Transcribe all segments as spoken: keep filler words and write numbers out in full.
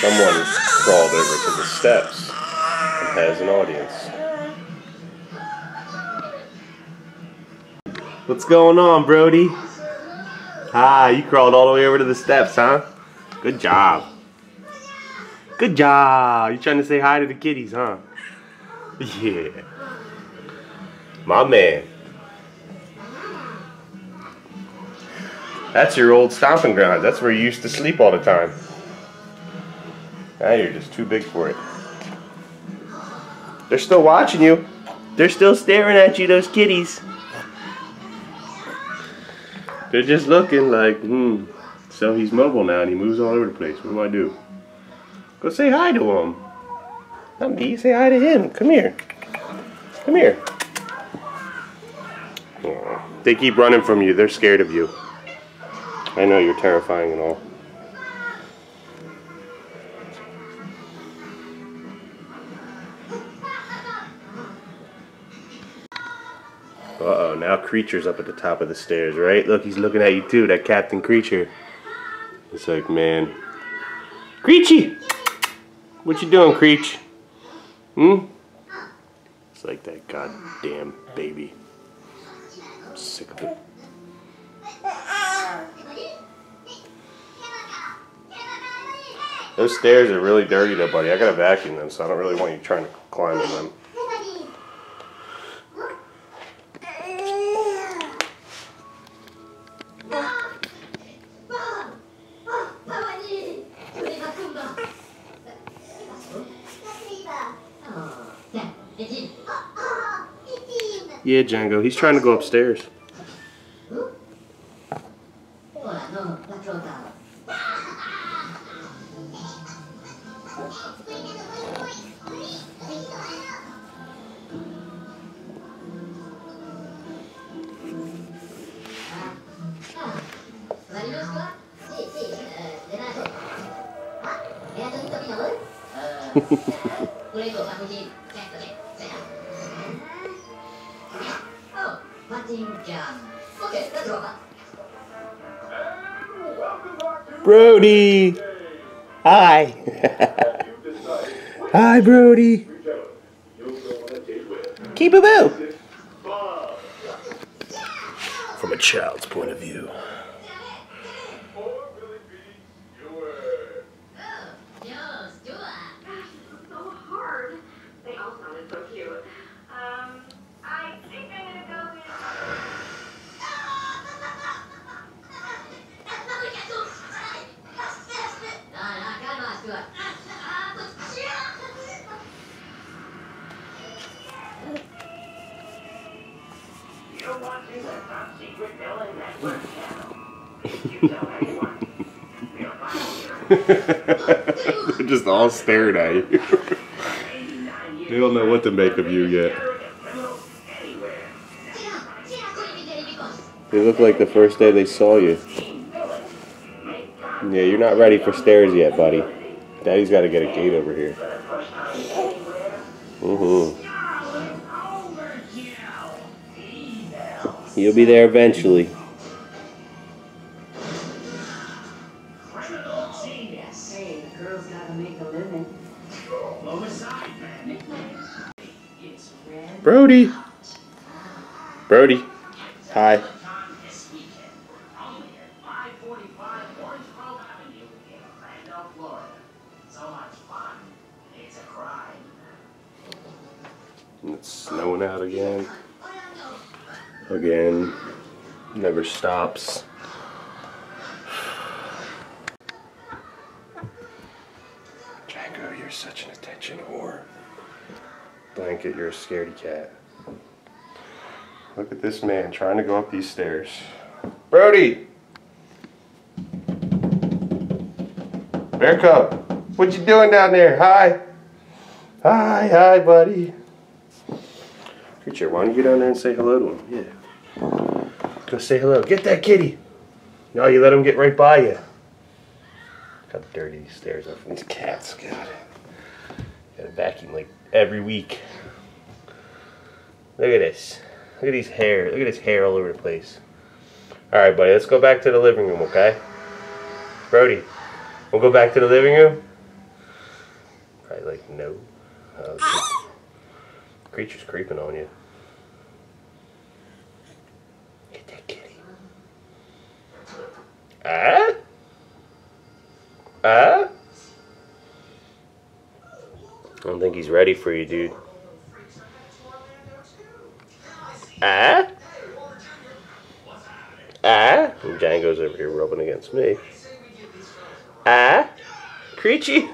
Someone's crawled over to the steps and has an audience. What's going on, Brody? Ah, you crawled all the way over to the steps, huh? Good job. Good job. You trying to say hi to the kitties, huh? Yeah. My man. That's your old stomping ground. That's where you used to sleep all the time. Now you're just too big for it. They're still watching you. They're still staring at you, those kitties. They're just looking like, hmm. So he's mobile now and he moves all over the place. What do I do? Go say hi to him. Not me. Say hi to him. Come here. Come here. Aww. They keep running from you. They're scared of you. I know you're terrifying and all. Uh-oh, now Creature's up at the top of the stairs, right? Look, he's looking at you too, that Captain Creature. It's like, man. Creachy! What you doing, Creech? Hmm? It's like that goddamn baby. I'm sick of it. Those stairs are really dirty though, buddy. I gotta vacuum them, so I don't really want you trying to climb on them. Yeah, Django, he's trying to go upstairs. Brody! Hi! Hi, Brody! Keep-a-boo! From a child's point of view. They're just all staring at you. They don't know what to make of you yet. They look like the first day they saw you. Yeah, you're not ready for stairs yet, buddy. Daddy's got to get a gate over here. Mm-hmm. You'll be there eventually. Brody! Brody! Hi. And it's snowing out again. Again. Never stops. Django, you're such an attention whore. Blanket, you're a scaredy cat. Look at this man trying to go up these stairs. Brody! Bear cub, what you doing down there? Hi! Hi, hi, buddy. Creature, why don't you go down there and say hello to him? Yeah. Go say hello. Get that kitty! No, you let him get right by you. Look how dirty these stairs are from these cats. God. Gotta vacuum like every week. Look at this. Look at these hair. Look at his hair all over the place. Alright, buddy, let's go back to the living room, okay? Brody, we'll go back to the living room. Probably like, no. Uh, creature. Creature's creeping on you. Get that kitty. Ah? Ah? I don't think he's ready for you, dude. Ah? Ah? And Django's over here rubbing against me. Ah? Creature?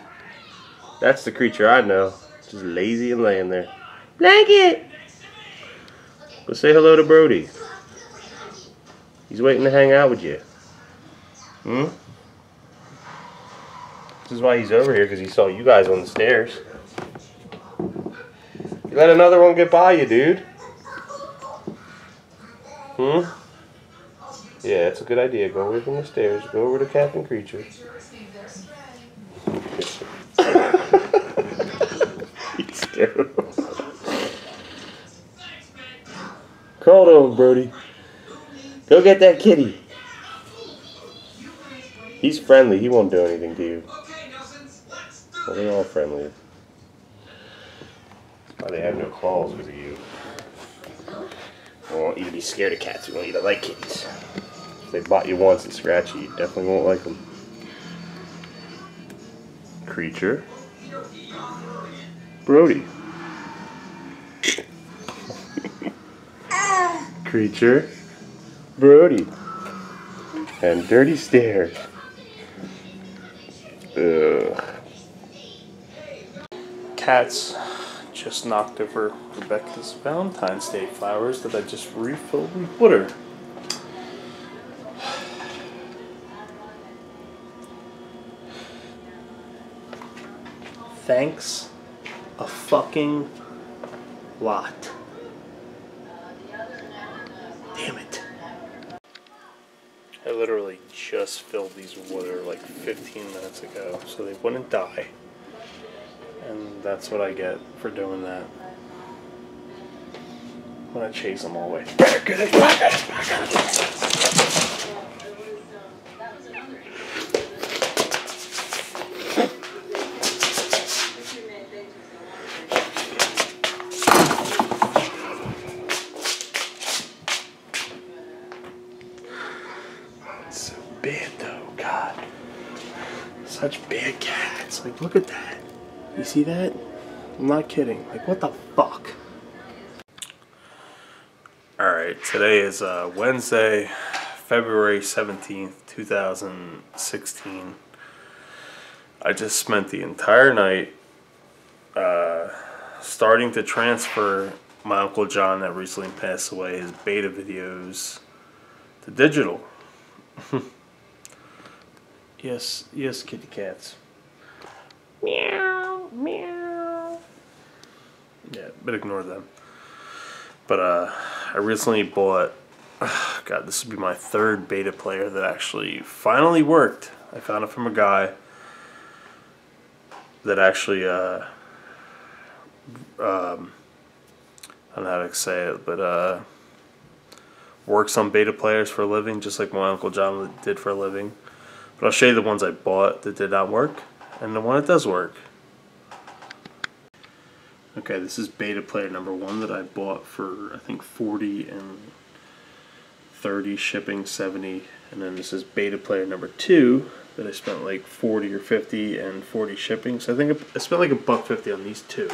That's the creature I know. Just lazy and laying there. Blanket! Well, say hello to Brody. He's waiting to hang out with you. Hmm? This is why he's over here, because he saw you guys on the stairs. You let another one get by you, dude. Hmm? Yeah, that's a good idea. Go away from the stairs. Go over to Captain Creature. He's scared. Crawl over, Brody. Go get that kitty. He's friendly. He won't do anything to you. Well, they're all friendly. Oh, they have no claws because of you. I want you to be scared of cats. We want you to like kitties. If they bite you once and scratch you, you definitely won't like them. Creature. Brody. Creature. Brody. And dirty stairs. Ugh. Cats just knocked over Rebecca's Valentine's Day flowers that I just refilled with water. Thanks a fucking lot. Damn it. I literally just filled these with water like fifteen minutes ago, so they wouldn't die. And that's what I get for doing that. I'm gonna chase them all away. Such big cats. Like, look at that. You see that? I'm not kidding. Like, what the fuck? Alright, today is uh, Wednesday, February seventeenth, two thousand sixteen. I just spent the entire night uh, starting to transfer my Uncle John that recently passed away, his beta videos, to digital. Yes, yes, kitty cats. Meow, meow. Yeah, but ignore them. But uh, I recently bought, uh, God, this would be my third beta player that actually finally worked. I found it from a guy that actually, uh, um, I don't know how to say it, but uh, works on beta players for a living, just like my Uncle John did for a living. But I'll show you the ones I bought that did not work, and the one that does work. Okay, this is beta player number one that I bought for, I think, forty and thirty, shipping seventy. And then this is beta player number two that I spent like forty or fifty and forty shipping. So I think I spent like a buck fifty on these two.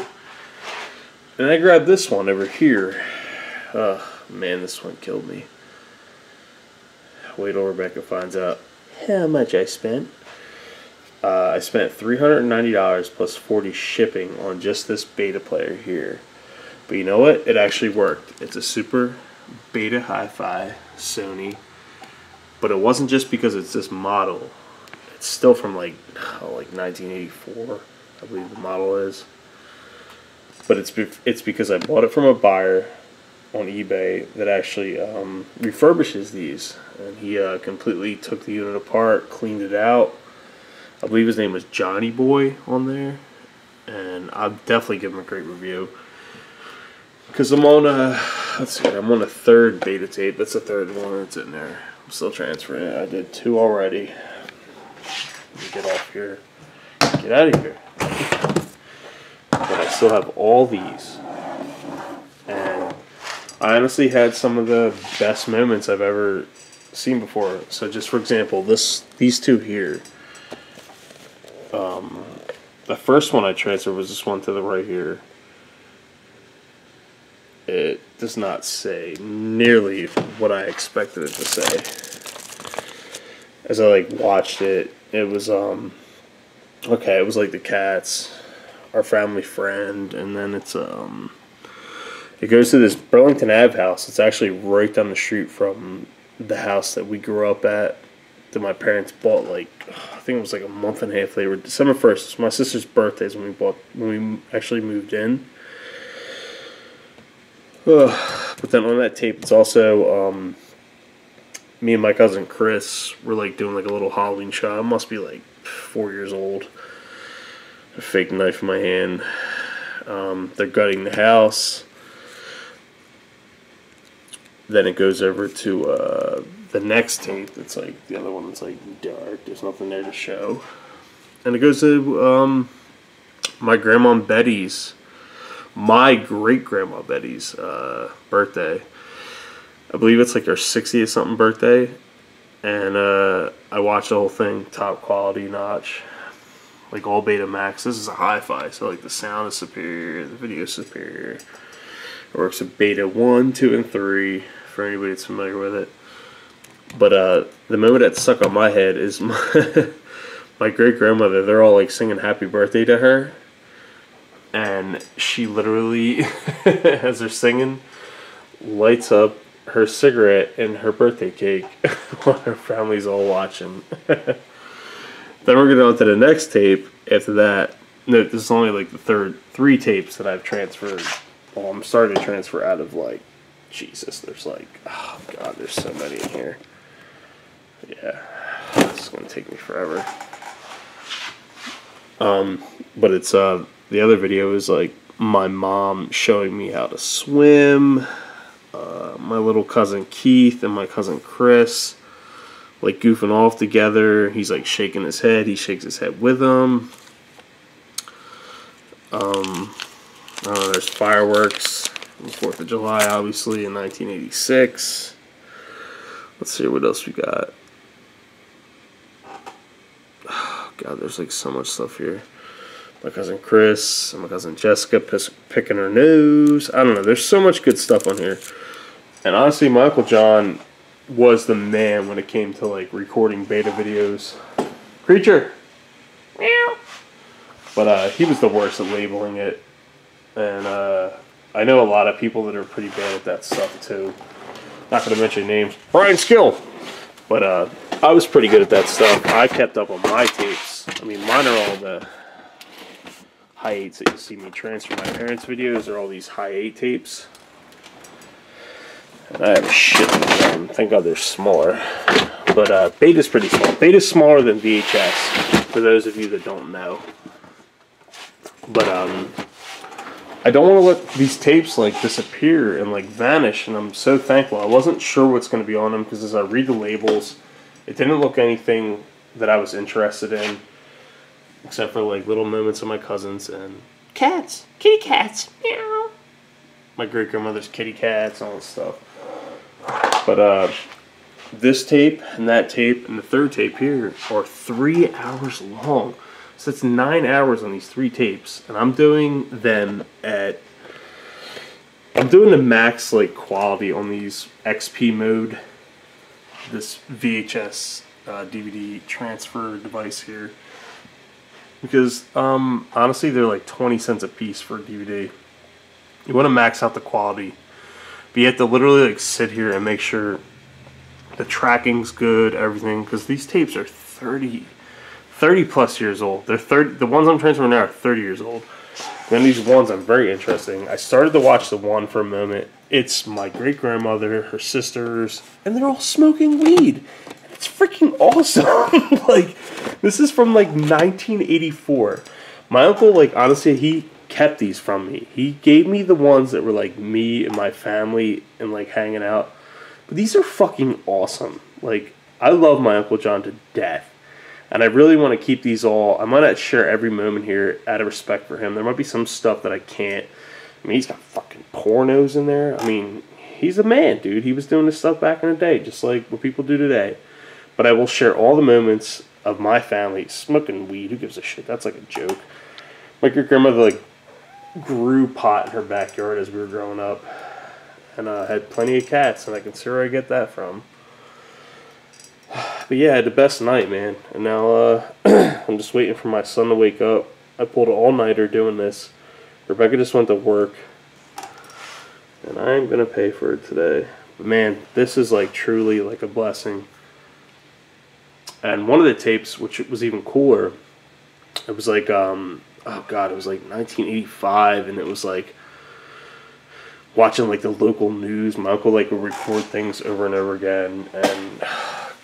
And I grabbed this one over here. Oh, man, this one killed me. Wait till Rebecca finds out how much I spent. Uh, I spent three hundred ninety dollars plus forty shipping on just this beta player here. But you know what? It actually worked. It's a super beta hi-fi Sony. But it wasn't just because it's this model. It's still from like, oh, like nineteen eighty-four, I believe the model is. But it's, be it's because I bought it from a buyer on eBay that actually um, refurbishes these, and he uh, completely took the unit apart, cleaned it out. I believe his name was Johnny Boy on there, and I'll definitely give him a great review because I'm on a let's see, I'm on a third beta tape. That's the third one that's in there. I'm still transferring it. I did two already. Let me get off here. Get out of here. I still have all these. And I honestly had some of the best moments I've ever seen before. So just for example, this these two here. Um, the first one I transferred was this one to the right here. It does not say nearly what I expected it to say. As I like watched it, it was um okay, it was like the cats, our family friend, and then it's um it goes to this Burlington Ave house. It's actually right down the street from the house that we grew up at, that my parents bought like I think it was like a month and a half later. December first, it's my sister's birthday is when we bought when we actually moved in. Ugh. But then on that tape, it's also um, me and my cousin Chris were like doing like a little Halloween shot. I must be like four years old. A fake knife in my hand. Um, they're gutting the house. Then it goes over to uh, the next tape. It's like the other one that's like dark. There's nothing there to show. And it goes to um, my grandma Betty's. My great-grandma Betty's uh, birthday. I believe it's like her sixtieth something birthday. And uh, I watched the whole thing, top quality notch. Like all Betamax. This is a hi-fi, so like the sound is superior, the video is superior. It works at beta one, two, and three, for anybody that's familiar with it. But uh, the moment that stuck on my head is my, my great-grandmother. They're all like singing happy birthday to her. And she literally, as they're singing, lights up her cigarette and her birthday cake while her family's all watching. Then we're going to go on to the next tape after that. No, this is only like the third three tapes that I've transferred. Well, I'm starting to transfer out of like, Jesus, there's like, oh God, there's so many in here. Yeah, this is going to take me forever. Um, but it's, uh, the other video is like my mom showing me how to swim, uh, my little cousin Keith and my cousin Chris like goofing off together. He's like shaking his head, he shakes his head with him. Um, uh, there's fireworks on the fourth of July, obviously, in nineteen eighty-six. Let's see what else we got. Oh, God, there's like so much stuff here. My cousin Chris and my cousin Jessica piss, picking her nose. I don't know. There's so much good stuff on here. And honestly, my Uncle John was the man when it came to like recording beta videos. Creature! Meow! But uh, he was the worst at labeling it. And uh, I know a lot of people that are pretty bad at that stuff too. Not going to mention names. Brian Skill! But uh, I was pretty good at that stuff. I kept up on my tapes. I mean, mine are all the... high eights that you see me transfer my parents' videos are all these high eight tapes. And I have a shit ton of them. Thank God they're smaller. But uh, beta's pretty small. Beta's smaller than V H S, for those of you that don't know. But um, I don't want to let these tapes like disappear and like vanish. And I'm so thankful. I wasn't sure what's going to be on them because as I read the labels, it didn't look anything that I was interested in. Except for like little moments of my cousins and cats, kitty cats, meow. My great grandmother's kitty cats, all this stuff. But uh, this tape and that tape and the third tape here are three hours long. So it's nine hours on these three tapes, and I'm doing them at. I'm doing the max like quality on these X P mode. This V H S uh, D V D transfer device here. Because, um, honestly, they're like twenty cents a piece for a D V D. You want to max out the quality. But you have to literally like sit here and make sure the tracking's good, everything. Because these tapes are thirty, thirty plus years old. They're thirty, the ones I'm transferring now are thirty years old. Then these ones I'm very interesting. I started to watch the one for a moment. It's my great-grandmother, her sisters, and they're all smoking weed. It's freaking awesome. Like, this is from like nineteen eighty-four. My uncle, like, honestly, he kept these from me. He gave me the ones that were like me and my family and like hanging out. But these are fucking awesome. Like, I love my Uncle John to death. And I really want to keep these all. I might not share every moment here out of respect for him. There might be some stuff that I can't. I mean, he's got fucking pornos in there. I mean, he's a man, dude. He was doing this stuff back in the day, just like what people do today. But I will share all the moments of my family smoking weed. Who gives a shit? That's like a joke. Like your grandmother, like, grew pot in her backyard as we were growing up. And I uh, had plenty of cats, and I can see where I get that from. But yeah, I had the best night, man. And now uh, I'm just waiting for my son to wake up. I pulled an all-nighter doing this. Rebecca just went to work. And I'm going to pay for it today. But man, this is like truly like a blessing. And one of the tapes, which was even cooler, it was like, um, oh God, it was like nineteen eighty-five. And it was like watching like the local news. My uncle like would record things over and over again. And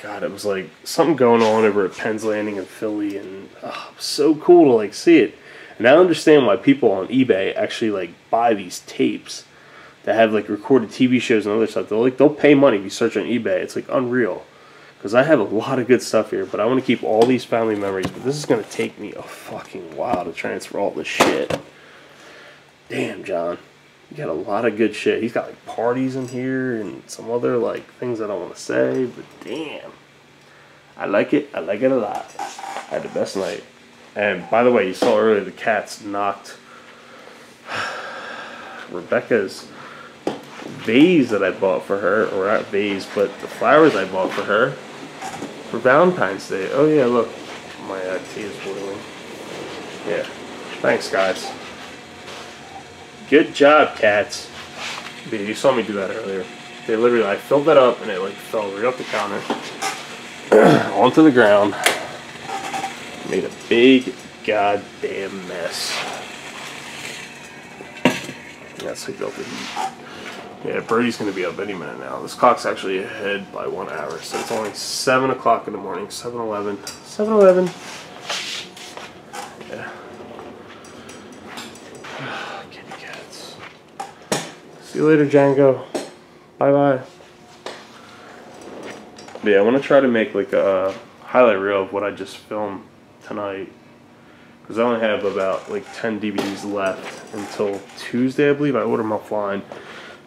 God, it was like something going on over at Penn's Landing in Philly, and oh, it was so cool to like see it. And I understand why people on eBay actually like buy these tapes that have like recorded T V shows and other stuff. They'll like they'll pay money if you search on eBay. It's like unreal, because I have a lot of good stuff here, but I want to keep all these family memories. But this is gonna take me a fucking while to transfer all this shit. Damn, John, you got a lot of good shit. He's got like parties in here and some other like things I don't want to say, but damn, I like it. I like it a lot. I had the best night. And by the way, you saw earlier the cats knocked Rebecca's vase that I bought for her, or not vase, but the flowers I bought for her for Valentine's Day. Oh yeah, look, my uh, tea is boiling. Yeah, thanks guys. Good job, cats. But you saw me do that earlier. They literally, I filled that up and it like fell right off the counter onto the ground. Made a big goddamn mess. That's like the heat. Yeah, Brody's gonna be up any minute now. This clock's actually ahead by one hour, so it's only seven o'clock in the morning. seven eleven. seven eleven. Yeah. See you later, Django. Bye bye. Yeah, I want to try to make like a highlight reel of what I just filmed tonight, because I only have about like ten D V Ds left until Tuesday, I believe. I ordered them offline.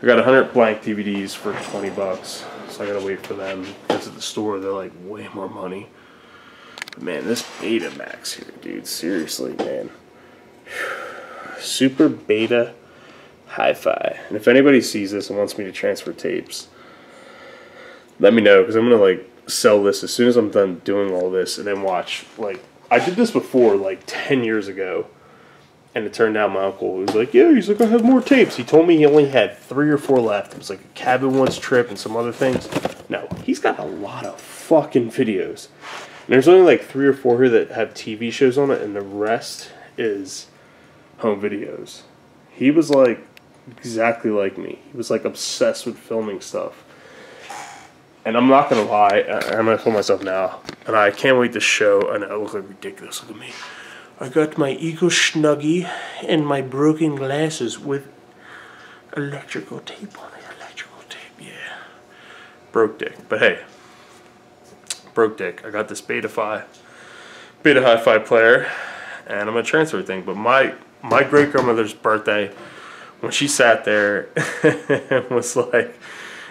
I got one hundred blank D V Ds for twenty bucks, so I gotta wait for them, because at the store they're like way more money. But man, this Betamax here, dude, seriously, man. Super Beta Hi-Fi. And if anybody sees this and wants me to transfer tapes, let me know, because I'm gonna like sell this as soon as I'm done doing all this. And then watch, like, I did this before like ten years ago, and it turned out my uncle was like, yeah, he's like, I have more tapes. He told me he only had three or four left. It was like a cabin once trip and some other things. No, he's got a lot of fucking videos, and there's only like three or four here that have T V shows on it, and the rest is home videos. He was like exactly like me. He was like obsessed with filming stuff. And I'm not gonna lie, I'm gonna tell myself now, and I can't wait to show. And I look like ridiculous. Look at me. I got my Eagle Snuggie and my broken glasses with electrical tape on it. Electrical tape, yeah. Broke dick, but hey, broke dick. I got this Beta-Fi, Beta Hi-Fi player, and I'm gonna transfer everything. But my my great grandmother's birthday, when she sat there and was like,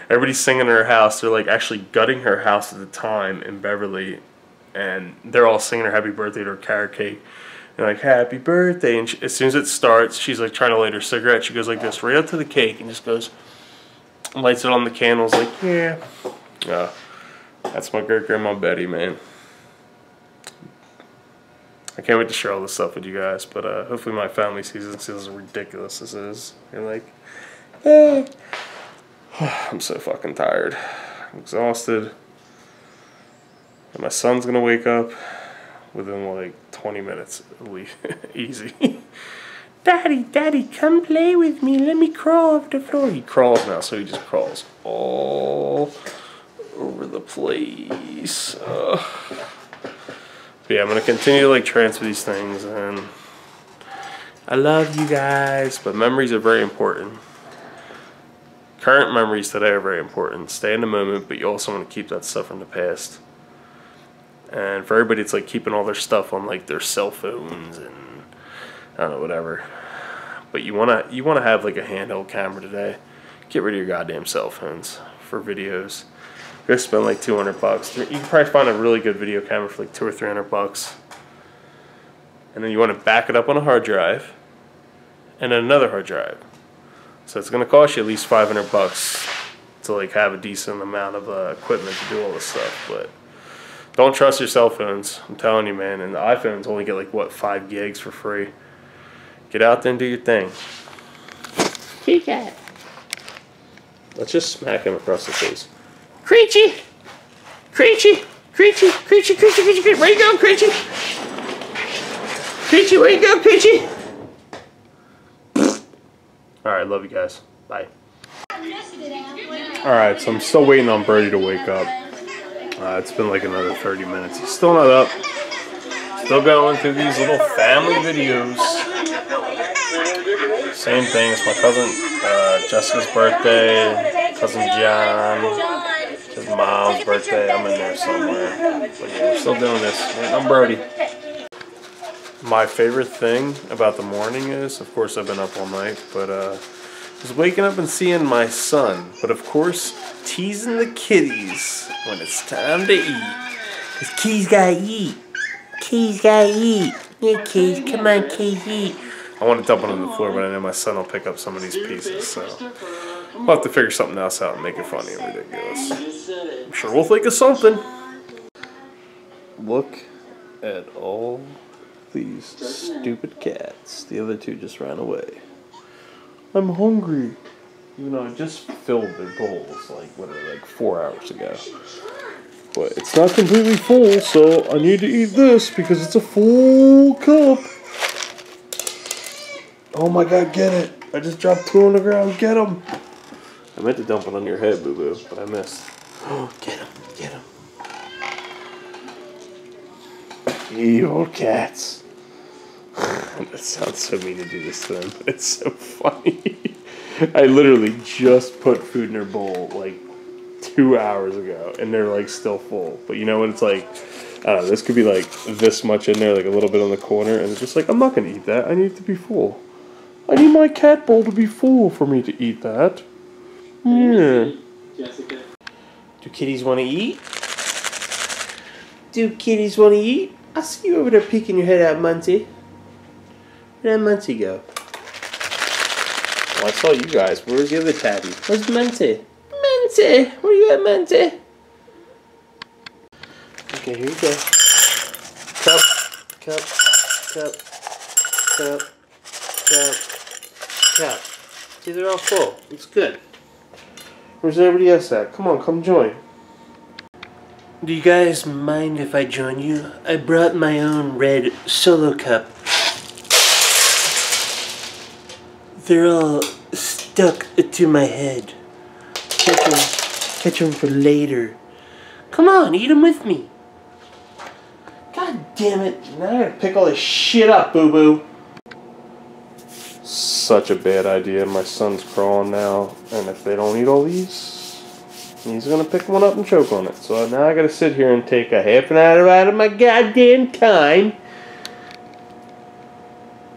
everybody's singing in her house. They're like actually gutting her house at the time in Beverly, and they're all singing her happy birthday to her carrot cake. And like, happy birthday. And she, as soon as it starts, she's like trying to light her cigarette. She goes like this right up to the cake and just goes, lights it on the candles, like, yeah. Uh, that's my great grandma Betty, man. I can't wait to share all this stuff with you guys, but uh, hopefully my family sees this and sees how ridiculous this is. You're like, eh. I'm so fucking tired. I'm exhausted. And my son's gonna wake up within like twenty minutes at least. Easy. Daddy, daddy, come play with me. Let me crawl off the floor. He crawls now, so he just crawls all over the place. Uh, yeah, I'm gonna continue to like transfer these things, and I love you guys, but memories are very important. Current memories today are very important. Stay in the moment, but you also want to keep that stuff from the past. And for everybody, it's like keeping all their stuff on like their cell phones and I don't know, whatever. But you wanna you wanna have like a handheld camera today. Get rid of your goddamn cell phones for videos. Go spend like two hundred bucks. You can probably find a really good video camera for like two or three hundred bucks. And then you want to back it up on a hard drive, and then another hard drive. So it's gonna cost you at least five hundred bucks to like have a decent amount of uh, equipment to do all this stuff, but. Don't trust your cell phones. I'm telling you, man. And the iPhones only get like, what, five gigs for free. Get out there and do your thing. Creature. Let's just smack him across the face. Creature. Creature. Creature. Creature. Creature. Creature. Creature. Where you going, Creature? Creature, where you going, Creature? Alright, love you guys. Bye. Alright, so I'm still waiting on Brody to wake up. Uh, it's been like another thirty minutes. He's still not up. Still going through these little family videos. Same thing. It's my cousin uh, Jessica's birthday. Cousin John. His mom's birthday. I'm in there somewhere. But yeah, we're still doing this. I'm Brody. My favorite thing about the morning is, of course, I've been up all night, but uh, I was waking up and seeing my son. But of course, teasing the kitties when it's time to eat. Cause kitties gotta eat. Kitties gotta eat. Yeah, kitties, come on, kitties, eat. I want to dump it on the floor, but I know my son will pick up some of these pieces, so we'll have to figure something else out and make it funny and ridiculous. I'm sure we'll think of something. Look at all these stupid cats. The other two just ran away. I'm hungry. Even though I just filled their bowls, like, what, like four hours ago. But it's not completely full, so I need to eat this because it's a full cup. Oh my god, get it. I just dropped two on the ground. Get them. I meant to dump it on your head, boo-boo, but I missed. Oh, get them, get them. Evil cats. That sounds so mean to do this to them, but it's so funny. I literally just put food in their bowl like two hours ago, and they're like still full. But you know what? It's like, I don't know, this could be like this much in there, like a little bit on the corner, and it's just like, I'm not going to eat that. I need it to be full. I need my cat bowl to be full for me to eat that. Yeah. Jessica. Do kitties want to eat? Do kitties want to eat? I see you over there peeking your head out, Munty. Where'd that Munty go? Well, I saw you guys. Where's the other tabby? Where's Munty? Munty! Where you at, Munty? Okay, here you go. Cup, cup, cup, cup, cup, cup. See, they're all full. It's good. Where's everybody else at? Come on, come join. Do you guys mind if I join you? I brought my own red solo cup. They're all stuck to my head. Catch them, catch them for later. Come on, eat them with me. God damn it. Now I gotta pick all this shit up, boo-boo. Such a bad idea. My son's crawling now. And if they don't eat all these, he's gonna pick one up and choke on it. So now I gotta sit here and take a half an hour out of my goddamn time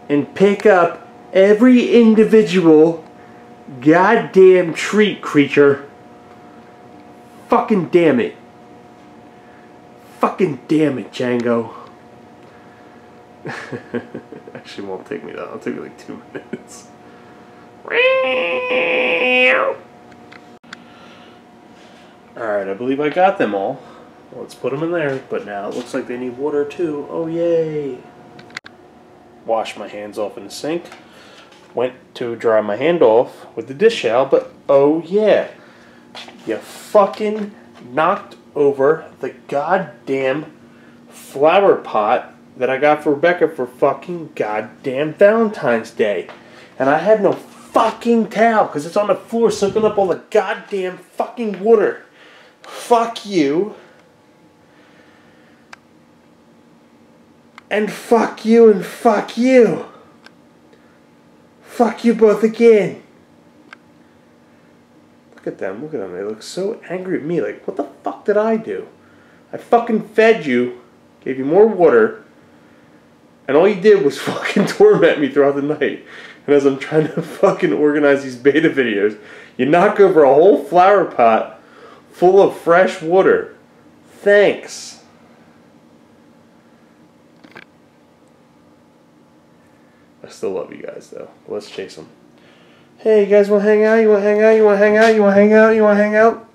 and pick up every individual goddamn treat, Creature. Fucking damn it. Fucking damn it, Django. Actually, it won't take me that. It'll take me like two minutes. Alright, I believe I got them all. Let's put them in there. But now it looks like they need water too. Oh, yay. Wash my hands off in the sink. Went to dry my hand off with the dish towel, but oh yeah, you fucking knocked over the goddamn flower pot that I got for Rebecca for fucking goddamn Valentine's Day. And I had no fucking towel because it's on the floor soaking up all the goddamn fucking water. Fuck you. And fuck you and fuck you. Fuck you both again. Look at them, look at them. They look so angry at me. Like, what the fuck did I do? I fucking fed you. gave you more water, and all you did was fucking torment me throughout the night. And as I'm trying to fucking organize these beta videos, you knock over a whole flower pot full of fresh water. Thanks. I still love you guys, though. Let's chase them. Hey, you guys want to hang out? You want to hang out? You want to hang out? You want to hang out? You want to hang out?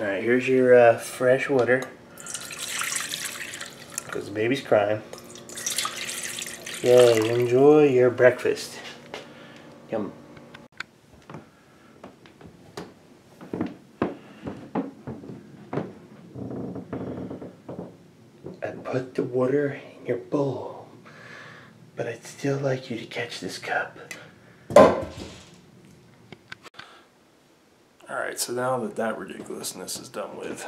All right, here's your uh, fresh water. Because the baby's crying. Yay, enjoy your breakfast. Yum. I put the water in your bowl, but I'd still like you to catch this cup. Alright, so now that that ridiculousness is done with,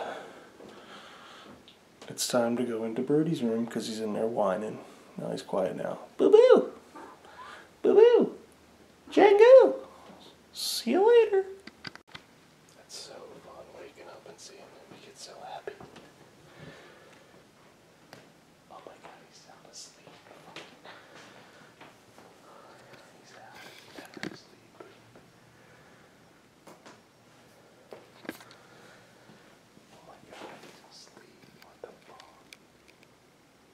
it's time to go into Brody's room because he's in there whining. No, he's quiet now. Boo-boo! Boo-boo! Django! See you later! That's so fun waking up and seeing him. We get so happy. Oh my god, he's sound asleep. He's out. He's never asleep. Oh my god, he's asleep. What the fuck?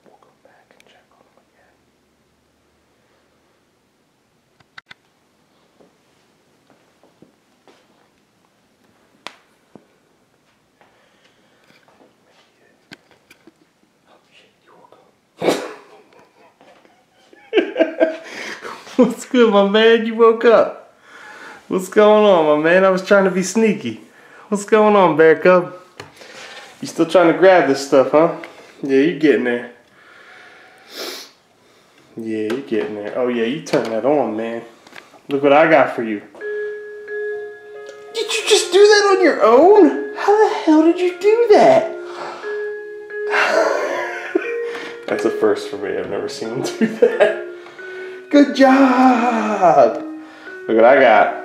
We'll go back and check on him again. Oh shit, you woke up. What's good, my man? You woke up. What's going on, my man? I was trying to be sneaky. What's going on, Bear Cub? You still trying to grab this stuff, huh? Yeah, you're getting there. Yeah, you're getting there. Oh yeah, you turn that on, man. Look what I got for you. Did you just do that on your own? How the hell did you do that? That's a first for me. I've never seen him do that. Good job. Look what I got.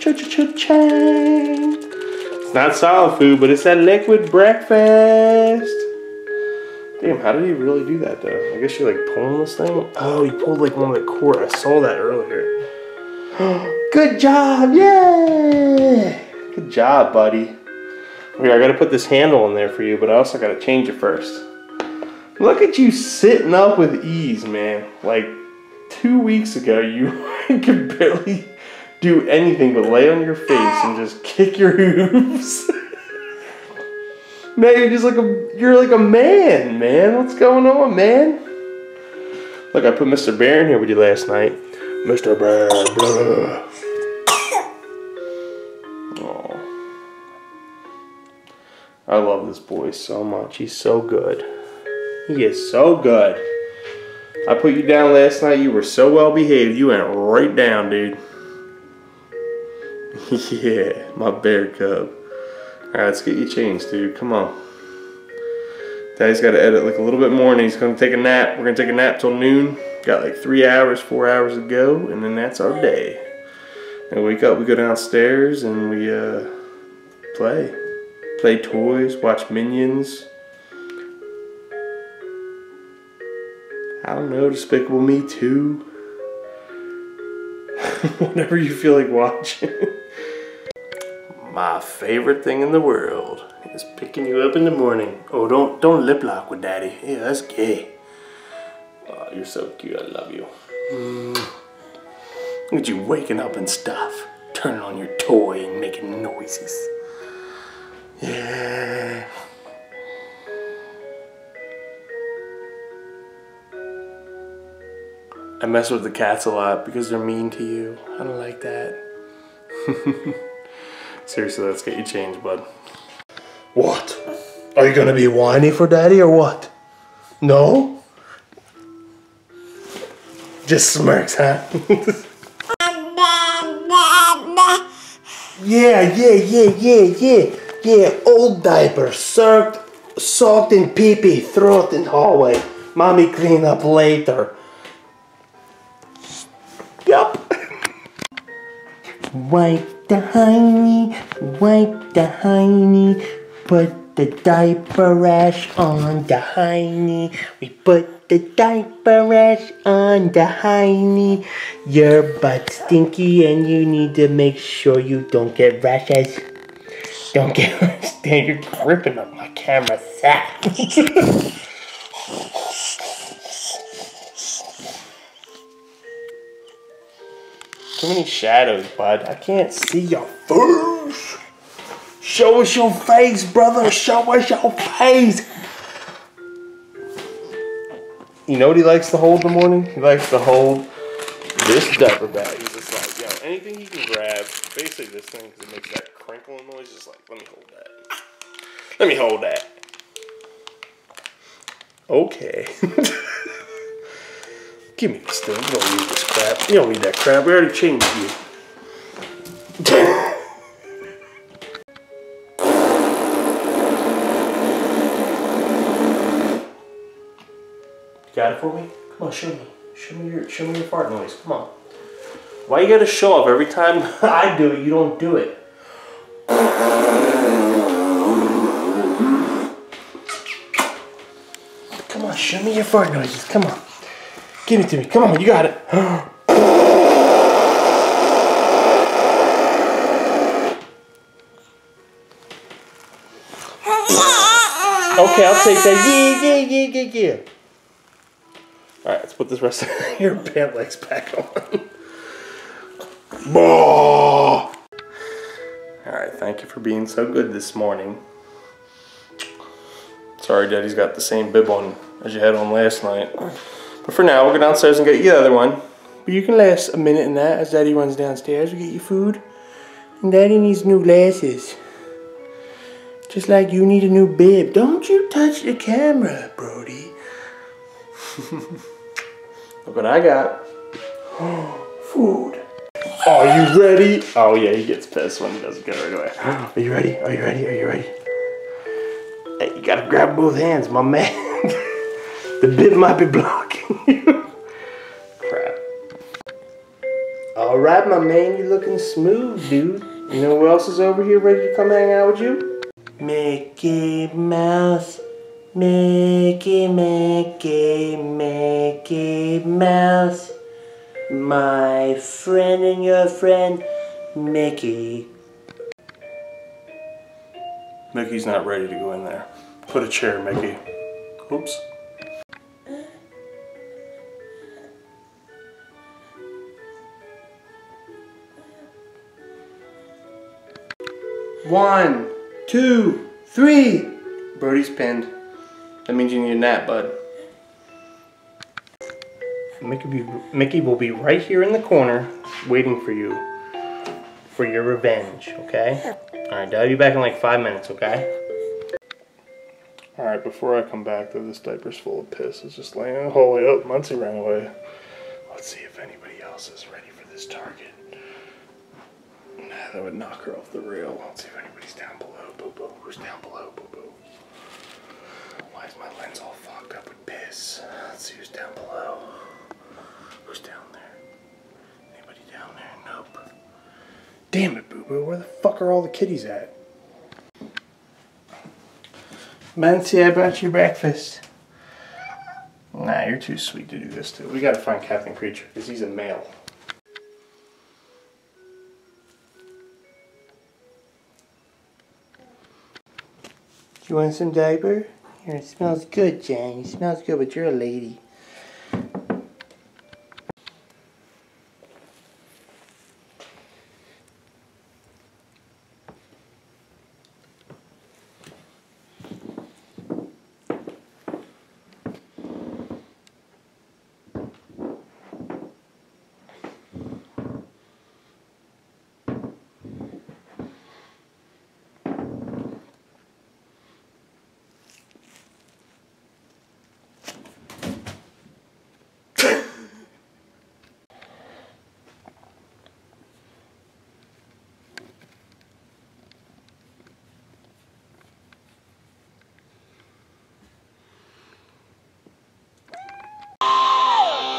Cha-cha-cha-chang. It's not solid food, but it's that liquid breakfast. Damn, how did he really do that, though? I guess you're, like, pulling this thing? Oh, he pulled, like, one of the cord. I saw that earlier. Good job! Yeah! Good job, buddy. Okay, I gotta put this handle in there for you, but I also gotta change it first. Look at you sitting up with ease, man. Like, two weeks ago, you could barely do anything but lay on your face and just kick your hooves. Now you're just like a, you're like a man, man. What's going on, man? Look, I put Mister Bear in here with you last night. Mister Bear, blah. Oh. I love this boy so much. He's so good. He is so good. I put you down last night. You were so well behaved. You went right down, dude. Yeah, my bear cub. Alright, let's get you changed, dude. Come on. Daddy's got to edit like a little bit more and he's going to take a nap. We're going to take a nap till noon. Got like three hours, four hours to go, and then that's our day. And we wake up, we go downstairs and we uh, play. Play toys, watch Minions. I don't know, Despicable Me two. Whatever you feel like watching. My favorite thing in the world is picking you up in the morning. Oh, don't don't lip lock with Daddy. Yeah, that's gay. Oh, you're so cute. I love you. Mm. Look at you waking up and stuff. Turning on your toy and making noises. Yeah. I mess with the cats a lot because they're mean to you. I don't like that. Seriously, let's get you changed, bud. What? Are you gonna be whiny for Daddy or what? No? Just smirks, huh? Yeah, yeah, yeah, yeah, yeah. Yeah, old diaper, soaked, soaked in pee-pee, thrown in hallway. Mommy clean up later. Yup. White the hiney, white the hiney, but the diaper rash on the hiney. We put the diaper rash on the hiney. Your butt's stinky and you need to make sure you don't get rashes. Don't get rashes. Damn, you're gripping on my camera sack. Too many shadows, bud. I can't see your face. Show us your face, brother. Show us your face. You know what he likes to hold in the morning? He likes to hold this diaper bag. He's just like, yo, anything he can grab. Basically this thing, because it makes that crinkling noise. Just like, let me hold that. Let me hold that. Okay. Give me this thing. You don't need this crap. You don't need that crap. We already changed you. You got it for me? Come on, show me. Show me your show me your fart noise. Come on. Why you gotta show off every time I do it, you don't do it. Come on, show me your fart noises. Come on. Give it to me. Come on, you got it. Okay, I'll take that. Yeah, yeah, yeah, yeah, yeah. All right, let's put this rest of your pant legs back on. All right, thank you for being so good this morning. Sorry, Daddy's got the same bib on as you had on last night. But for now, we'll go downstairs and get you the other one. But you can last a minute in that as Daddy runs downstairs to get you food. And Daddy needs new glasses. Just like you need a new bib. Don't you touch the camera, Brody. Look what I got. Food. Are you ready? Oh yeah, he gets pissed when he doesn't get it right away. Are you ready? Are you ready? Are you ready? Hey, you gotta grab both hands, my man. The bib might be blocking you. Crap. Alright, my man, you're looking smooth, dude. You know who else is over here ready to come hang out with you? Mickey Mouse. Mickey, Mickey, Mickey Mouse. My friend and your friend, Mickey. Mickey's not ready to go in there. Put a chair, Mickey. Oops. One, two, three. Brody's pinned. That means you need a nap, bud. Mickey, be, Mickey will be right here in the corner waiting for you for your revenge, okay? Alright, Dad, I'll be back in like five minutes, okay? Alright, before I come back, though, this diaper's full of piss. It's just laying the whole way up. Muncie ran away. Let's see if anybody else is ready for this target. Nah, that would knock her off the rail. Let's see if anybody's down below. Boo boo. Who's down below? Boo boo. Why is my lens all fogged up with piss? Let's see who's down below. Who's down there? Anybody down there? Nope. Damn it, boo boo. Where the fuck are all the kitties at? Muncie, I brought you breakfast. Nah, you're too sweet to do this to. We gotta find Captain Creature because he's a male. You want some diaper? Here, it smells good, Jan. It smells good, but you're a lady.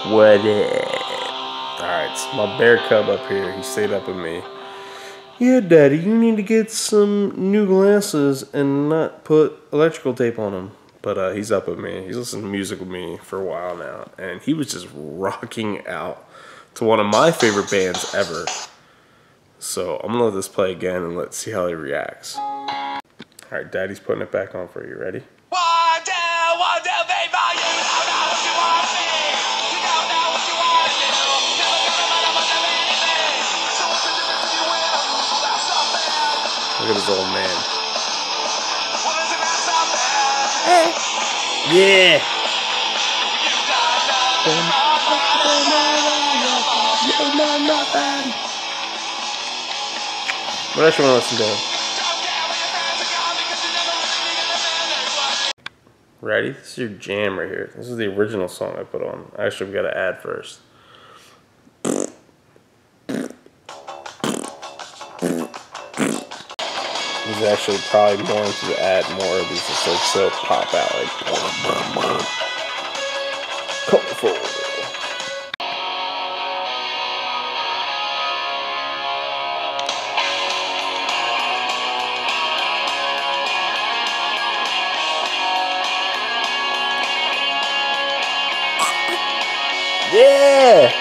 What up? Alright, so my bear cub up here, he stayed up with me. Yeah, Daddy, you need to get some new glasses and not put electrical tape on them. But uh, he's up with me. He's listened to music with me for a while now. And he was just rocking out to one of my favorite bands ever. So I'm going to let this play again and let's see how he reacts. Alright, Daddy's putting it back on for you. Ready? One, two, one, two, three, four, you don't know what you want to be. You don't know what you want to do. Never gonna matter what the man is. So what's the difference you will? That's so bad. Look at his old man. What is it that's so bad? Yeah. You don't know nothing. You don't know nothing. What else you want to listen to? Ready? This is your jam right here. This is the original song I put on. Actually, we got to add first. This is actually probably more to add more of these so so pop out like. Colorful. Yeah!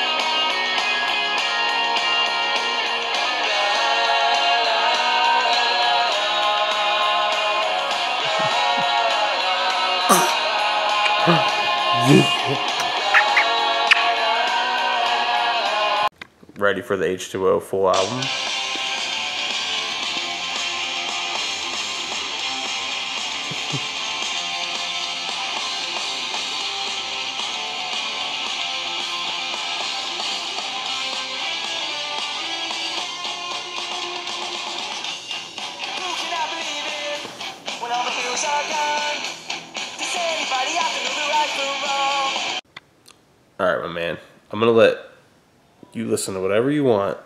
Ready for the H two O full album? Alright, my man. I'm gonna let you listen to whatever you want.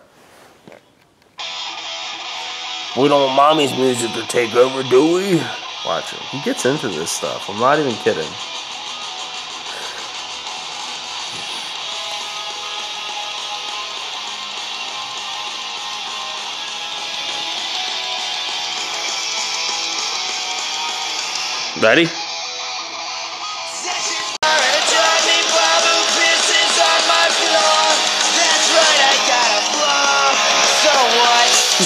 We don't want mommy's music to take over, do we? Watch him. He gets into this stuff. I'm not even kidding. Ready?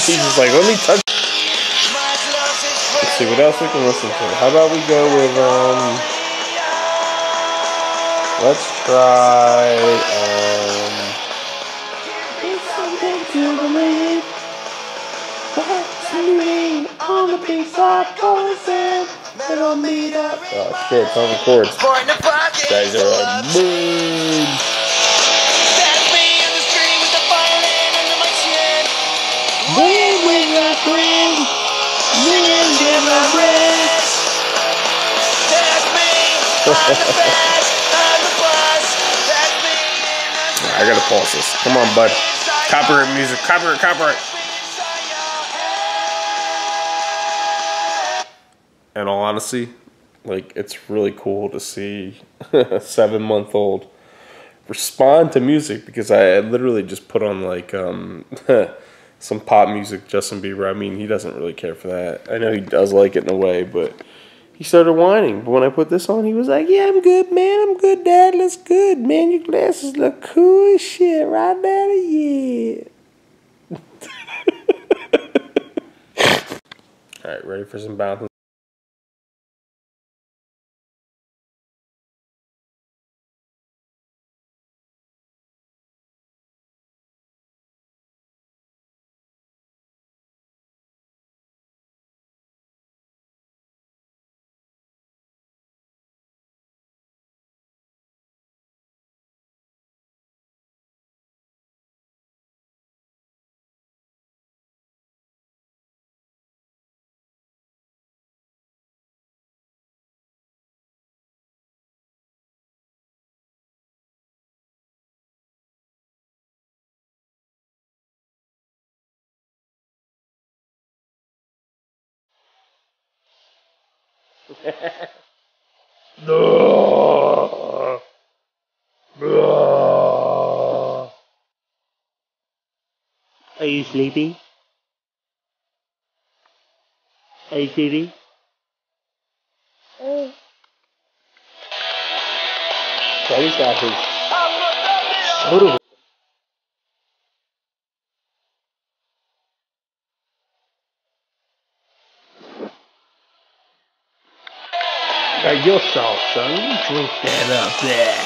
He's just like, let me touch. Let's see what else we can listen to. How about we go with, um, let's try, um, it's something to believe, what's me on the piece of poison, that'll meet up. Oh shit, it's on the chords. Guys are like, boom. I gotta pause this. Come on, bud. Copyright music. Copyright, copyright. In all honesty, like, it's really cool to see a seven month old respond to music because I literally just put on, like, um, some pop music, Justin Bieber. I mean, he doesn't really care for that. I know he does like it in a way, but. He started whining, but when I put this on, he was like, yeah, I'm good, man. I'm good, Dad. Looks good, man. Your glasses look cool as shit right now. Yeah. All right, ready for some bouncing? No. Are you sleepy? A C D? Mm. Johnny's got his soda. By yourself, son. You drink that up there.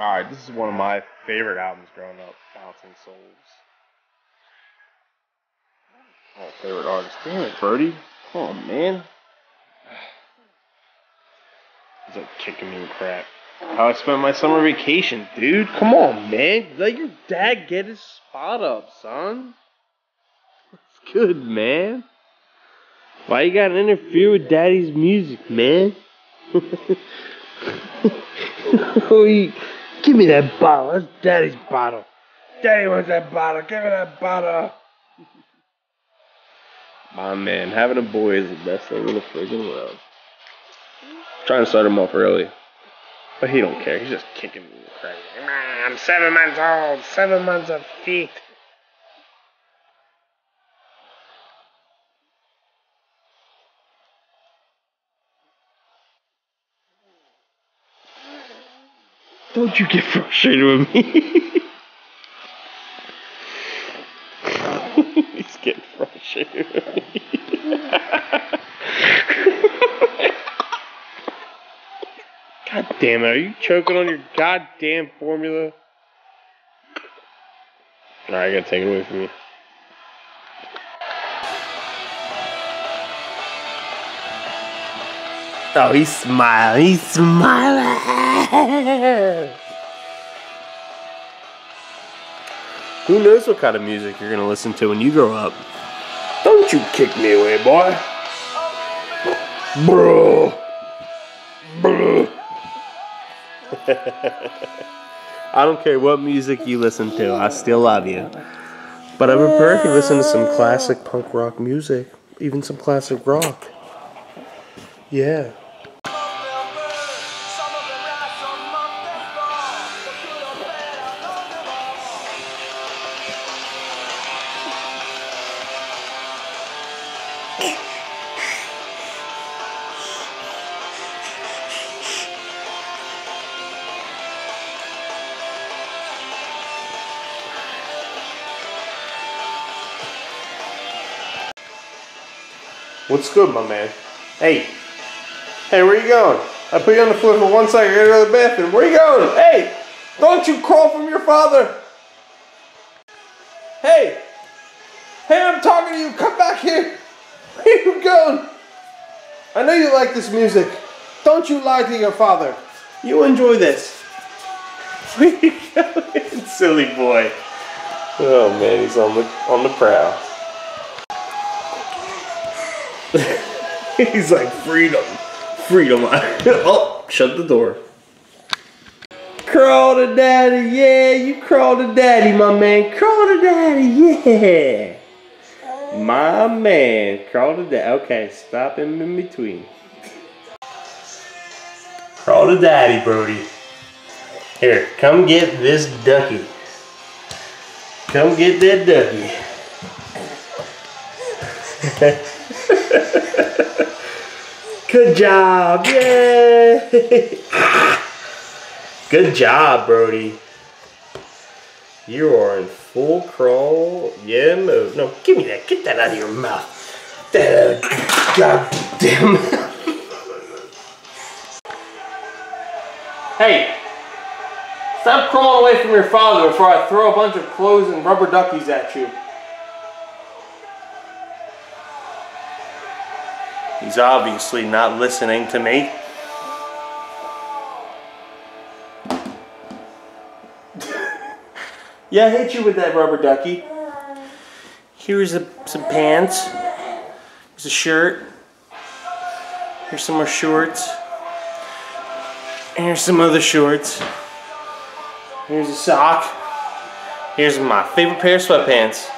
Alright, this is one of my favorite albums growing up, Bouncing Souls. My favorite artist. Damn it, Brody. Come on, man. He's like kicking me and crap. How I spent my summer vacation, dude. Come on, man. Let your dad get his spot up, son. That's good, man. Why you gotta interfere with daddy's music, man? Give me that bottle. That's daddy's bottle. Daddy wants that bottle. Give me that bottle. My man, having a boy is the best thing in the friggin' world. I'm trying to start him off early. But he don't care. He's just kicking me crazy. I'm seven months old. Seven months of feet. Don't you get frustrated with me? He's getting frustrated with me. God damn it, are you choking on your goddamn formula? Alright, I gotta take it away from you. Oh, he's smiling, he's smiling. Who knows what kind of music you're going to listen to when you grow up? Don't you kick me away, boy. Bro. Bro. I don't care what music you listen to, I still love you. But I prefer if you listen to some classic punk rock music, even some classic rock. Yeah. What's good, my man? Hey. Hey, where you going? I put you on the floor for one second, I gotta go to the bathroom. Where you going? Hey! Don't you crawl from your father! Hey! Hey, I'm talking to you! Come back here! Where you going? I know you like this music. Don't you lie to your father. You enjoy this. Where you going? Silly boy. Oh man, he's on the, on the prowl. He's like, freedom. Freedom. Oh, shut the door. Crawl to daddy, yeah, you crawl to daddy, my man. Crawl to daddy, yeah. My man, crawl to daddy. Okay, stop him in between. Crawl to daddy, Brody. Here, come get this ducky. Come get that ducky. Good job, yay! Good job, Brody. You are in full crawl, yeah move. No, give me that, get that out of your mouth. That, uh, God damn it. Hey, stop crawling away from your father before I throw a bunch of clothes and rubber duckies at you. He's obviously not listening to me. Yeah, I hit you with that rubber ducky. Here's a, some pants. Here's a shirt. Here's some more shorts. And here's some other shorts. Here's a sock. Here's my favorite pair of sweatpants.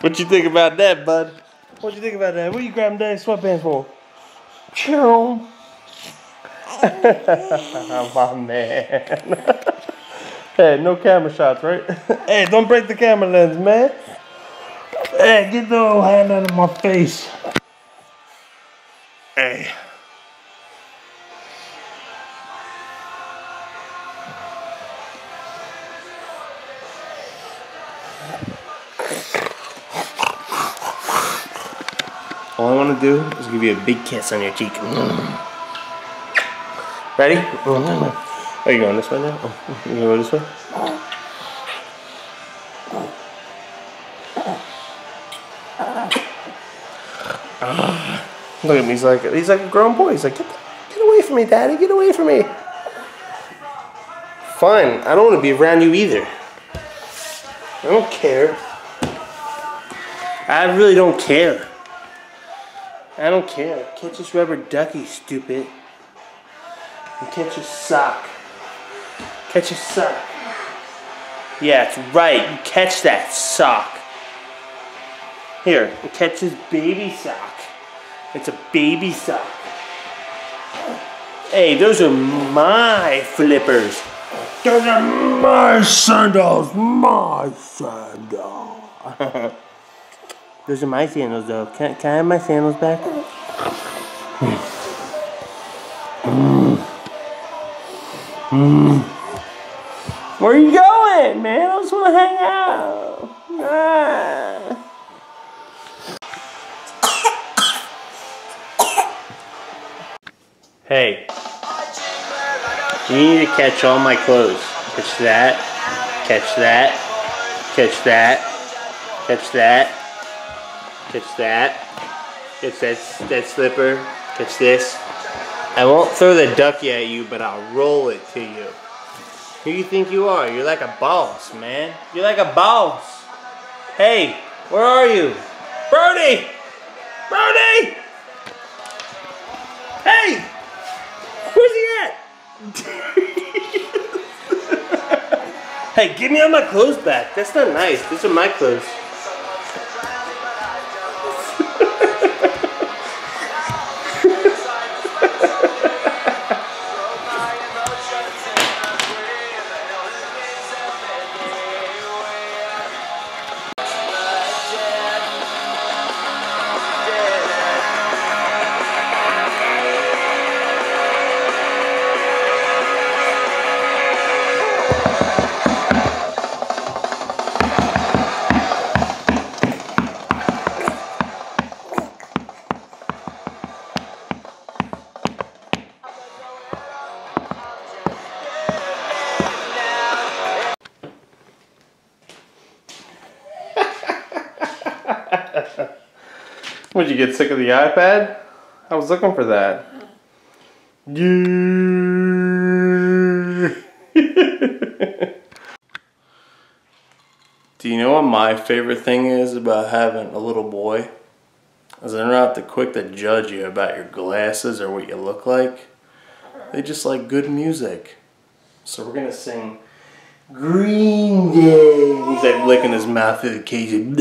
What you think about that, bud? What you think about that? What are you grabbing dad's sweatpants for? Chill. My man. Hey, no camera shots, right? Hey, don't break the camera lens, man. Hey, get the old hand out of my face. Hey. All I want to do is give you a big kiss on your cheek. Mm. Ready? Mm. Are you going this way now? Oh, you going this way? Uh, look at me. He's like he's like a grown boy. He's like, get, get away from me, Daddy. Get away from me. Fine. I don't want to be around you either. I don't care. I really don't care. I don't care. Catch this rubber ducky, stupid. And catch your sock. Catch your sock. Yeah, that's right. You catch that sock. Here, catch this baby sock. It's a baby sock. Hey, those are my flippers. Those are my sandals. My sandals. Those are my sandals, though. Can, can I have my sandals back? Mm. Mm. Where are you going, man? I just want to hang out. Ah. Hey. You need to catch all my clothes. Catch that. Catch that. Catch that. Catch that. Catch that. Catch that, that slipper. Catch this. I won't throw the ducky at you, but I'll roll it to you. Who you think you are? You're like a boss, man. You're like a boss. Hey, where are you? Brody! Brody! Hey! Where's he at? Hey, give me all my clothes back. That's not nice. These are my clothes. Would you get sick of the iPad? I was looking for that. Yeah. Do you know what my favorite thing is about having a little boy? Is they're not the quick to judge you about your glasses or what you look like. They just like good music. So we're gonna sing Green Day. He's like licking his mouth through the cage.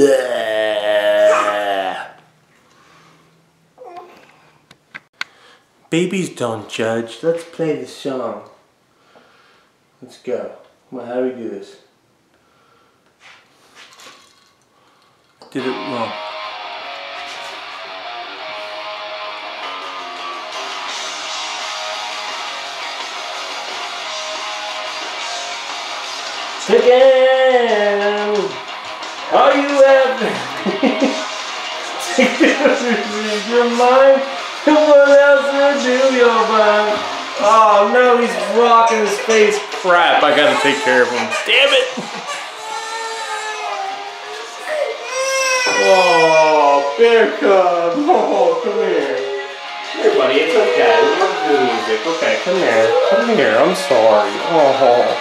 Babies don't judge. Let's play the song. Let's go. Well, how do we do this? Did it wrong. Chicken! Are you ever? You're mine? What else would you buy? Oh no, he's rocking his face. Crap, I gotta take care of him. Damn it! There it comes. Oh, come here. Here, buddy, it's okay. We love the music. Okay, come here. Come here. I'm sorry. Oh,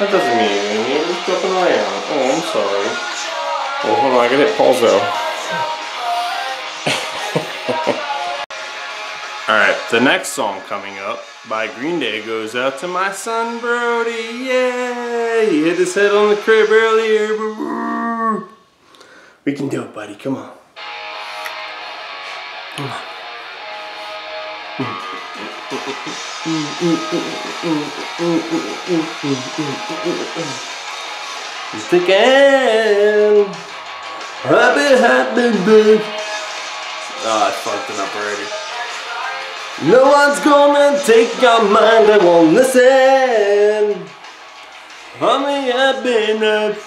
that doesn't mean anything. You're just jumping around. Oh, I'm sorry. Oh, hold on. I gotta hit pause though. Alright, the next song coming up by Green Day goes out to my son Brody. Yay! He hit his head on the crib earlier. We can do it, buddy. Come on. Come on. It's the game. Happy, happy, big. Oh, I fucked it up already. No one's gonna take your mind, I won't listen. Only I've been up.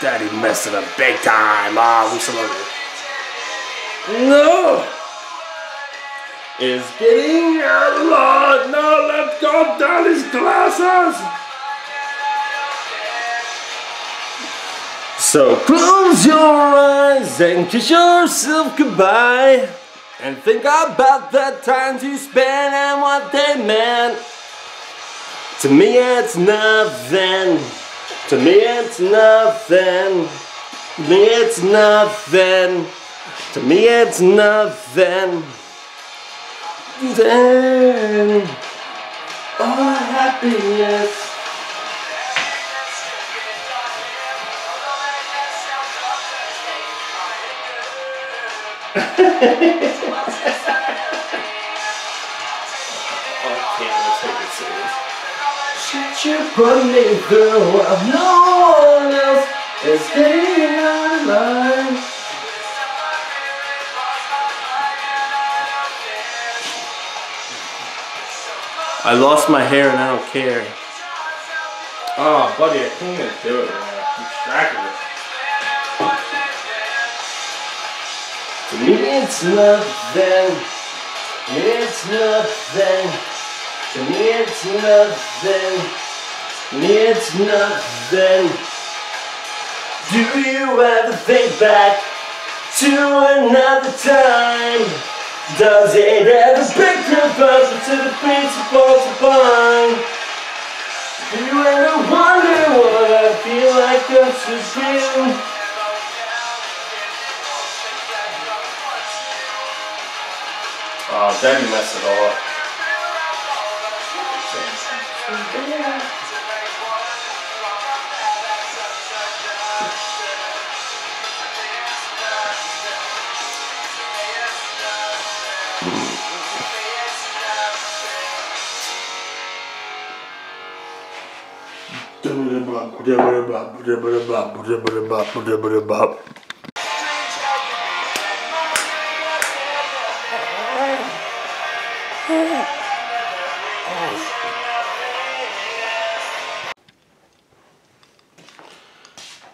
Daddy messed it up big time. Ah, we still love it. No! It's getting out of line. No, let's go down his glasses. So close your eyes and kiss yourself goodbye. And think about the times you spent and what they meant. To me it's nothing. To me it's nothing. To me it's nothing. To me it's nothing. Then all happiness. I can't let's take it serious. Shut your bunny girl while no one else is getting out of line. I lost my hair and I don't care. Oh buddy, I can't even do it right now. I'm distracted. To me it's nothing, to me it's nothing, to me it's nothing, to me it's nothing. Do you ever think back to another time? Does it ever pick the person to the principles of mine? Do you ever wonder what I feel like this is real? Oh, Daddy messed it all up.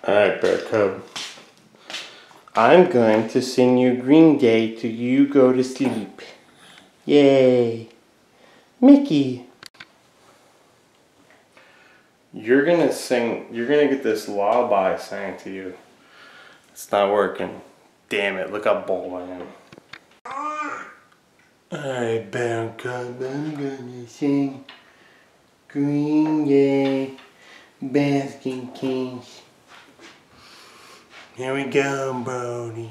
Alright, Bear Cub. I'm going to sing you Green Day till you go to sleep. Yay. Mickey. You're gonna sing, you're gonna get this lullaby sang to you. It's not working. Damn it, look how bold I am. Alright, Bear Cub, I'm gonna sing Green Day, Baskin Kings. Here we go, Brody.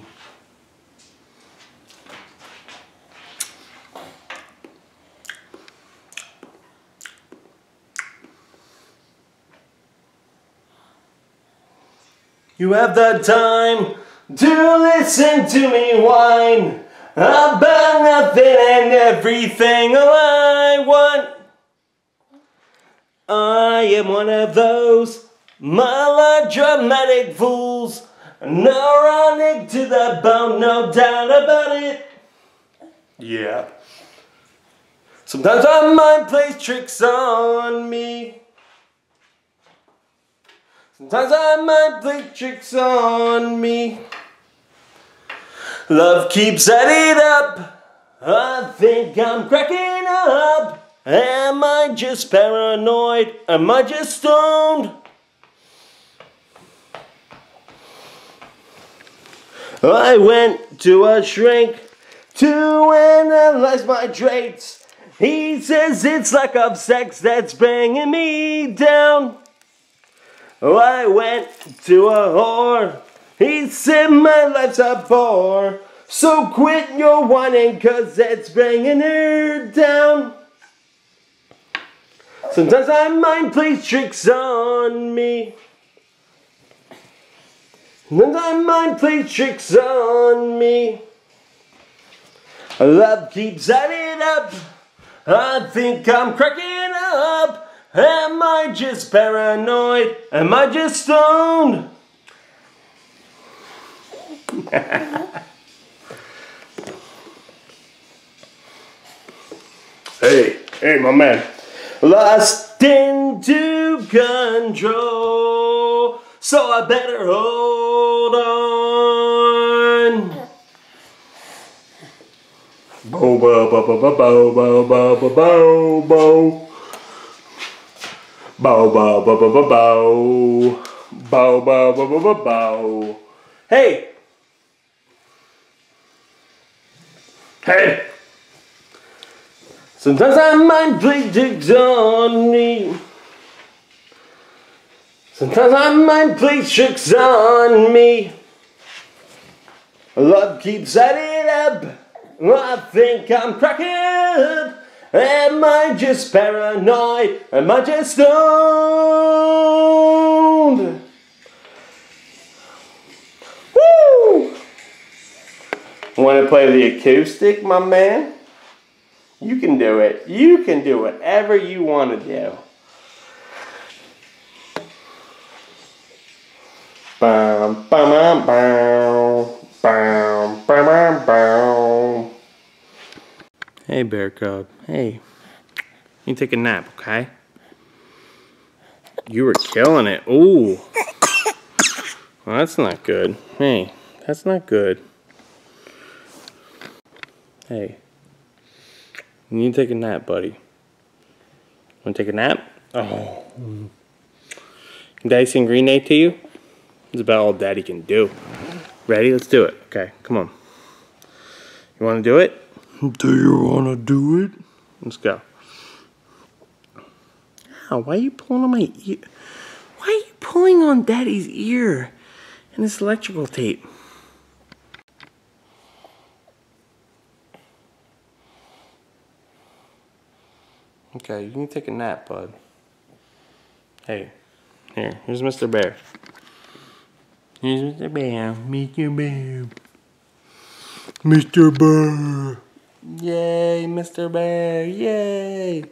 You have the time to listen to me whine about nothing and everything. All I want, I am one of those melodramatic fools, neurotic to the bone, no doubt about it. Yeah. Sometimes my mind plays tricks on me. Sometimes my mind plays tricks on me. Love keeps adding up. I think I'm cracking up. Am I just paranoid? Am I just stoned? I went to a shrink to analyze my traits. He says it's lack of sex that's banging me down. Oh, I went to a whore. He said my life's a bore. So quit your whining, cause it's bringing her down. Sometimes my mind plays tricks on me. Sometimes my mind plays tricks on me. Love keeps adding up. I think I'm cracking up. Am I just paranoid? Am I just stoned? Hey, hey, my man. Lost into control, so I better hold on. Bo bo bo bo bo bo bo bo bo bo bo bo bo bo bo bo bo bo bo bo bo bo. Hey. Hey. Sometimes I mind play tricks on me. Sometimes I mind play tricks on me. Love keeps adding up. I think I'm cracking up. Am I just paranoid? Am I just stoned? Woo! Wanna play the acoustic, my man? You can do it. You can do whatever you want to do. Bum, bum, bum, bum, bum, bum. Hey, Bear Cub. Hey. You take a nap, okay? You were killing it. Ooh. Well, that's not good. Hey, that's not good. Hey. You need to take a nap, buddy. Want to take a nap? Oh. Can Daddy sing Green Day to you? That's about all Daddy can do. Ready? Let's do it. Okay, come on. You want to do it? Do you want to do it? Let's go. Ow, why are you pulling on my ear? Why are you pulling on Daddy's ear and this electrical tape? Okay, you can take a nap, bud. Hey, here, here's Mister Bear. Here's Mister Bear. Mister Bear. Mister Bear. Yay, Mister Bear. Yay.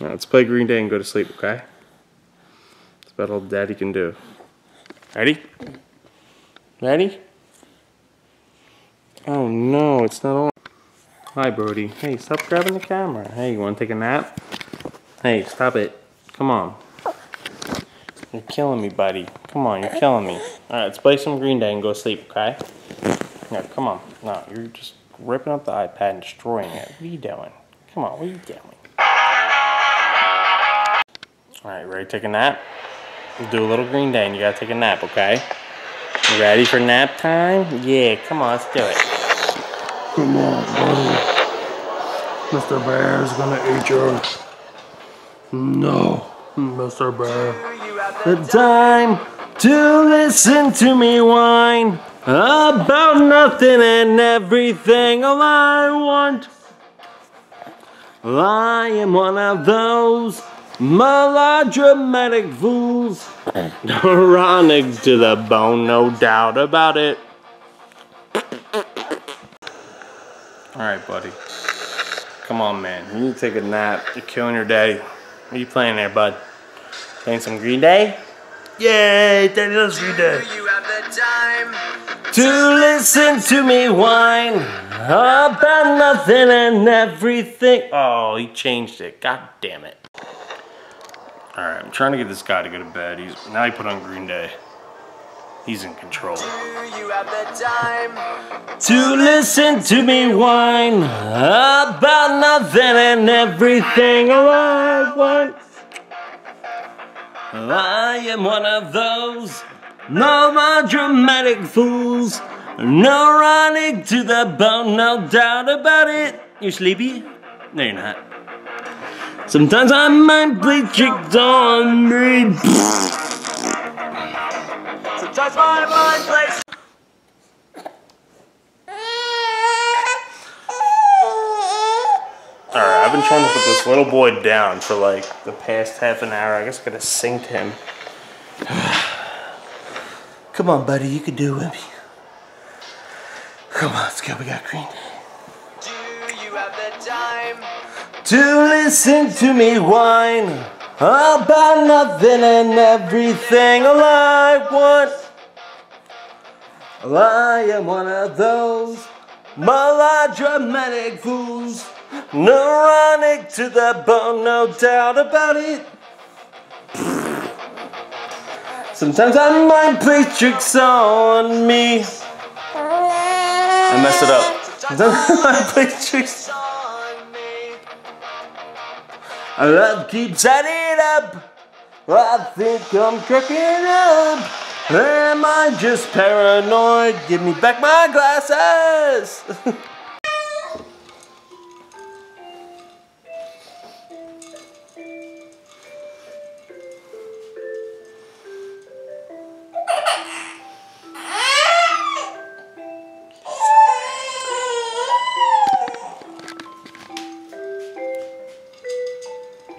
Now let's play Green Day and go to sleep, okay? That's about all Daddy can do. Ready? Ready? Oh no, it's not on. Hi, Brody. Hey, stop grabbing the camera. Hey, you want to take a nap? Hey, stop it. Come on. You're killing me, buddy. Come on, you're killing me. Alright, let's play some Green Day and go to sleep, okay? No, come on. No, you're just ripping up the iPad and destroying it. What are you doing? Come on, what are you doing? Alright, ready to take a nap? We'll do a little Green Day and you gotta take a nap, okay? You ready for nap time? Yeah, come on, let's do it. Come on, buddy. Mister Bear's gonna eat you. No, Mister Bear. The time to listen to me whine about nothing and everything. All I want. I am one of those melodramatic fools. Ironic to the bone, no doubt about it. Alright, buddy. Come on, man. You need to take a nap. You're killing your daddy. What are you playing there, bud? Playing some Green Day? Yay, Daddy loves Green Day. Do you have the time to listen to me whine about nothing and everything? Oh, he changed it. God damn it. Alright, I'm trying to get this guy to go to bed. He's, now he put on Green Day. He's in control. Do you have the time to listen to me whine about nothing and everything all I want? I am one of those melodramatic fools, Neurotic to the bone, no doubt about it. You sleepy? No, you're not. Sometimes I might play tricks on me. Sometimes my mind plays. Alright, I've been trying to put this little boy down for like the past half an hour. I guess I gotta sink him. Come on, buddy, you can do it with me. Come on, let's go. We got Green Day. Do you have the time to listen to me whine about nothing and everything? All I want, well, I am one of those melodramatic fools, neurotic to the bone, no doubt about it. Sometimes I might play tricks on me. I messed it up. Sometimes I play tricks on me. I love keeps adding up. I think I'm cracking up. Am I just paranoid? Give me back my glasses.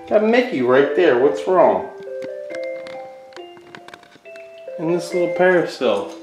Got Mickey right there, what's wrong? And this little parasail.